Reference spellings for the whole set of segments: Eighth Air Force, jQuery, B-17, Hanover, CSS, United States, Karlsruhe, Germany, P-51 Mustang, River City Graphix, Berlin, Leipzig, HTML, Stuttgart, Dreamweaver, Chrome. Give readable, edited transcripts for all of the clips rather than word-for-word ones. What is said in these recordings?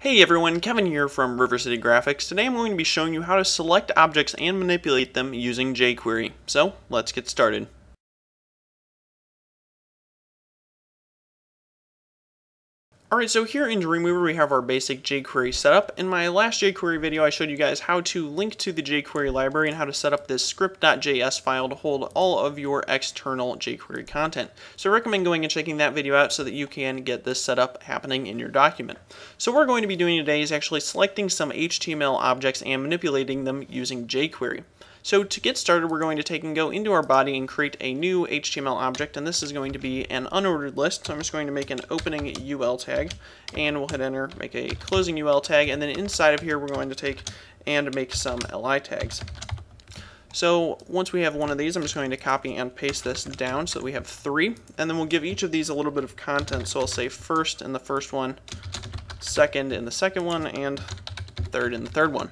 Hey everyone, Kevin here from River City Graphix. Today I'm going to be showing you how to select objects and manipulate them using jQuery. So let's get started. Alright, so here in Dreamweaver we have our basic jQuery setup. In my last jQuery video I showed you guys how to link to the jQuery library and how to set up this script.js file to hold all of your external jQuery content. So I recommend going and checking that video out so that you can get this setup happening in your document. So what we're going to be doing today is actually selecting some HTML objects and manipulating them using jQuery. So to get started, we're going to take and go into our body and create a new HTML object, and this is going to be an unordered list. So I'm just going to make an opening UL tag, and we'll hit enter, make a closing UL tag, and then inside of here we're going to take and make some LI tags. So once we have one of these, I'm just going to copy and paste this down so that we have three, and then we'll give each of these a little bit of content. So I'll say first in the first one, second in the second one, and third in the third one.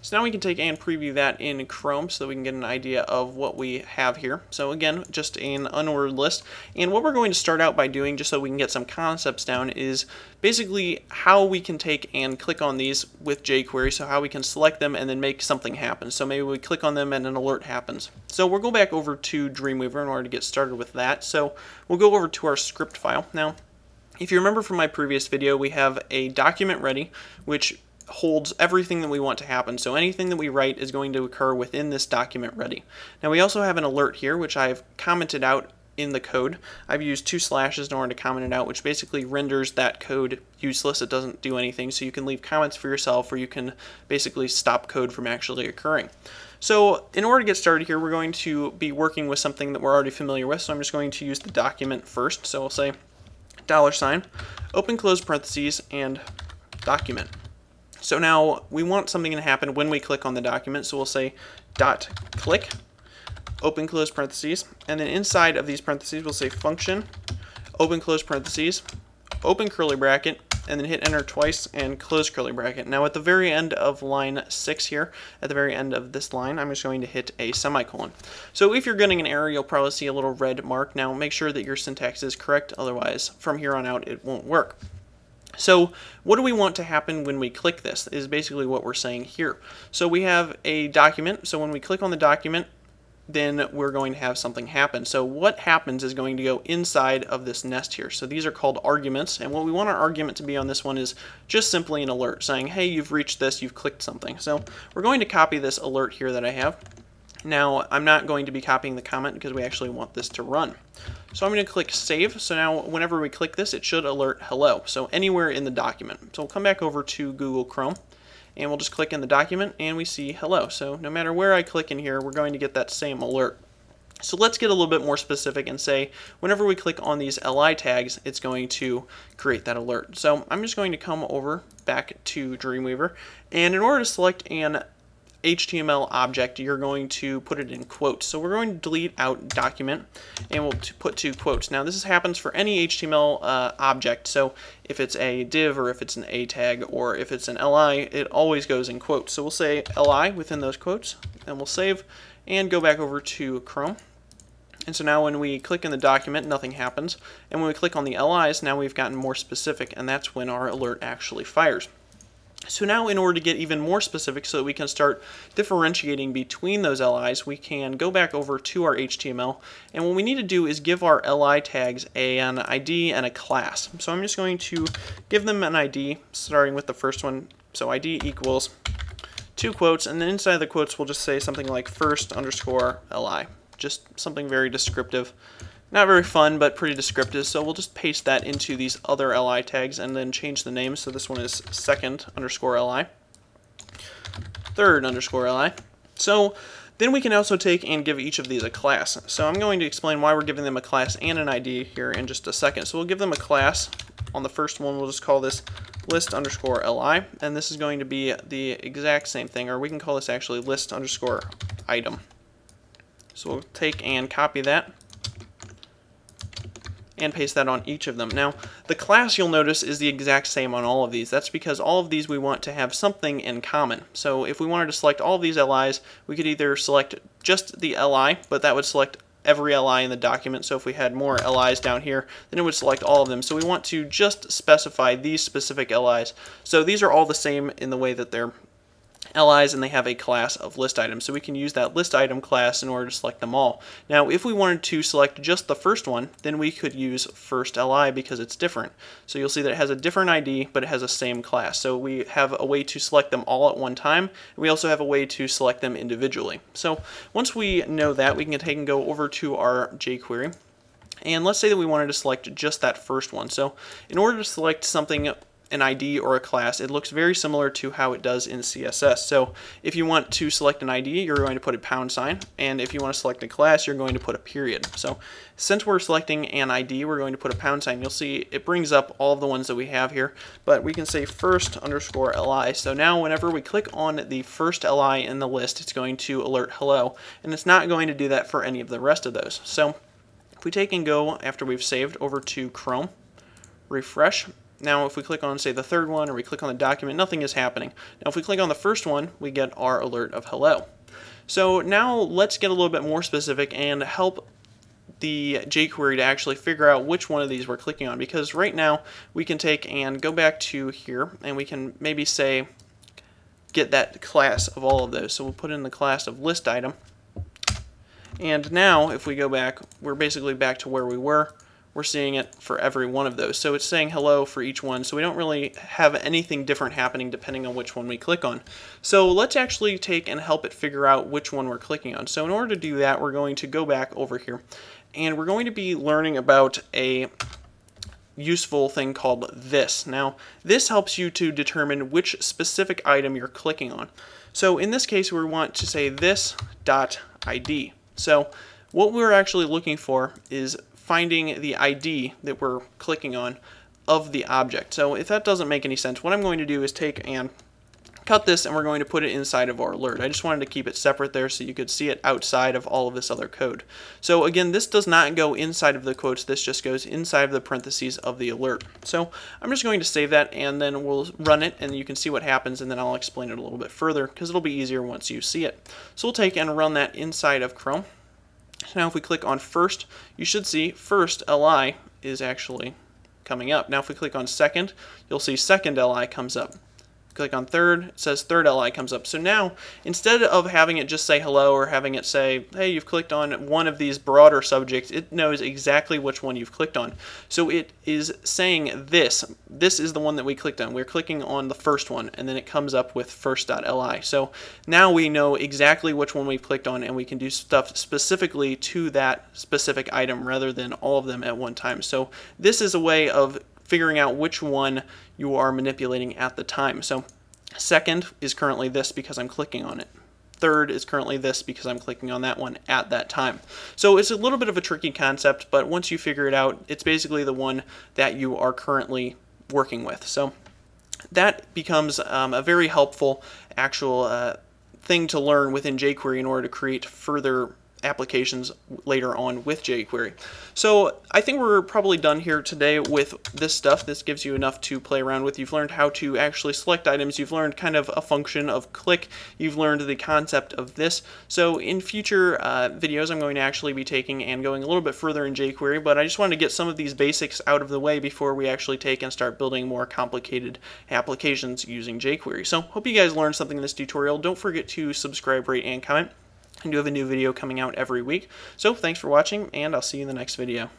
So now we can take and preview that in Chrome so that we can get an idea of what we have here. So again, just an unordered list. And what we're going to start out by doing, just so we can get some concepts down, is basically how we can take and click on these with jQuery, so how we can select them and then make something happen. So maybe we click on them and an alert happens. So we'll go back over to Dreamweaver in order to get started with that. So we'll go over to our script file. Now, if you remember from my previous video, we have a document ready, which holds everything that we want to happen. So anything that we write is going to occur within this document ready. Now we also have an alert here, which I've commented out in the code. I've used 2 slashes in order to comment it out, which basically renders that code useless. It doesn't do anything. So you can leave comments for yourself, or you can basically stop code from actually occurring. So in order to get started here, we're going to be working with something that we're already familiar with. So I'm just going to use the document first. So I'll say $, open close parentheses, and document. So now we want something to happen when we click on the document, so we'll say .click, open close parentheses, and then inside of these parentheses we'll say function, open close parentheses, open curly bracket, and then hit enter twice and close curly bracket. Now at the very end of line 6 here, at the very end of this line, I'm just going to hit a semicolon. So if you're getting an error, you'll probably see a little red mark. Now make sure that your syntax is correct, otherwise from here on out it won't work. So what do we want to happen when we click this is basically what we're saying here. So we have a document, so when we click on the document, then we're going to have something happen. So what happens is going to go inside of this nest here. So these are called arguments, and what we want our argument to be on this one is just simply an alert saying, hey, you've reached this, you've clicked something. So we're going to copy this alert here that I have. Now I'm not going to be copying the comment because we actually want this to run. So I'm going to click save. So now whenever we click this, it should alert hello. So anywhere in the document. So we'll come back over to Google Chrome and we'll just click in the document and we see hello. So no matter where I click in here, we're going to get that same alert. So let's get a little bit more specific and say whenever we click on these LI tags, it's going to create that alert. So I'm just going to come over back to Dreamweaver, and in order to select an HTML object, you're going to put it in quotes. So we're going to delete out document and we'll put 2 quotes. Now this happens for any HTML object. So if it's a div or if it's an A tag or if it's an LI, it always goes in quotes. So we'll say LI within those quotes, and we'll save and go back over to Chrome. And so now when we click in the document, nothing happens. And when we click on the LIs, now we've gotten more specific, and that's when our alert actually fires. So now in order to get even more specific so that we can start differentiating between those LIs, we can go back over to our HTML, and what we need to do is give our LI tags an ID and a class. So I'm just going to give them an ID starting with the first one. So ID equals 2 quotes, and then inside of the quotes we'll just say something like first underscore LI. Just something very descriptive. Not very fun, but pretty descriptive, so we'll just paste that into these other LI tags and then change the name. So this one is second underscore LI, third underscore LI. So then we can also take and give each of these a class. So I'm going to explain why we're giving them a class and an ID here in just a second. So we'll give them a class. On the first one, we'll just call this list underscore LI, and this is going to be the exact same thing, or we can call this actually list underscore item. So we'll take and copy that and paste that on each of them. Now, the class, you'll notice, is the exact same on all of these. That's because all of these we want to have something in common. So if we wanted to select all of these LIs, we could either select just the LI, but that would select every li in the document. So if we had more li's down here, then it would select all of them. So we want to just specify these specific li's. So these are all the same in the way that they're li's, and they have a class of list items. So we can use that list item class in order to select them all. Now, if we wanted to select just the first one, then we could use first li because it's different. So you'll see that it has a different ID, but it has the same class. So we have a way to select them all at one time, and we also have a way to select them individually. So once we know that, we can take and go over to our jQuery. And let's say that we wanted to select just that first one. So in order to select something, an ID or a class, it looks very similar to how it does in CSS. So if you want to select an ID, you're going to put a $, and if you want to select a class, you're going to put a period. So since we're selecting an ID, we're going to put a $. You'll see it brings up all of the ones that we have here, but we can say first_li. So now whenever we click on the first li in the list, it's going to alert hello, and it's not going to do that for any of the rest of those. So if we take and go, after we've saved, over to Chrome, refresh. Now if we click on, say, the third one, or we click on the document, nothing is happening. Now if we click on the first one, we get our alert of hello. So now let's get a little bit more specific and help the jQuery to actually figure out which one of these we're clicking on, because right now we can take and go back to here, and we can maybe say get that class of all of those. So we'll put in the class of list item, and now if we go back, we're basically back to where we were. We're seeing it for every one of those. So it's saying hello for each one, so we don't really have anything different happening depending on which one we click on. So let's actually take and help it figure out which one we're clicking on. So in order to do that, we're going to go back over here, and we're going to be learning about a useful thing called this. Now, this helps you to determine which specific item you're clicking on. So in this case, we want to say this.id. So what we're actually looking for is finding the ID that we're clicking on of the object. So if that doesn't make any sense, what I'm going to do is take and cut this, and we're going to put it inside of our alert. I just wanted to keep it separate there so you could see it outside of all of this other code. So again, this does not go inside of the quotes, this just goes inside of the parentheses of the alert. So I'm just going to save that, and then we'll run it, and you can see what happens, and then I'll explain it a little bit further because it'll be easier once you see it. So we'll take and run that inside of Chrome. Now if we click on first, you should see first li is actually coming up. Now if we click on second, you'll see second li comes up. Click on third, it says third li comes up. So now instead of having it just say hello, or having it say, hey, you've clicked on one of these broader subjects, it knows exactly which one you've clicked on. So it is saying this is the one that we clicked on. We're clicking on the first one, and then it comes up with first.li. So now we know exactly which one we've clicked on, and we can do stuff specifically to that specific item rather than all of them at one time. So this is a way of figuring out which one you are manipulating at the time. So second is currently this because I'm clicking on it. Third is currently this because I'm clicking on that one at that time. So it's a little bit of a tricky concept, but once you figure it out, it's basically the one that you are currently working with. So that becomes a very helpful actual thing to learn within jQuery in order to create further applications later on with jQuery. So I think we're probably done here today with this stuff. This gives you enough to play around with. You've learned how to actually select items. You've learned kind of a function of click. You've learned the concept of this. So in future videos, I'm going to actually be taking and going a little bit further in jQuery, but I just wanted to get some of these basics out of the way before we actually take and start building more complicated applications using jQuery. So hope you guys learned something in this tutorial. Don't forget to subscribe, rate, and comment. I do have a new video coming out every week. So thanks for watching, and I'll see you in the next video.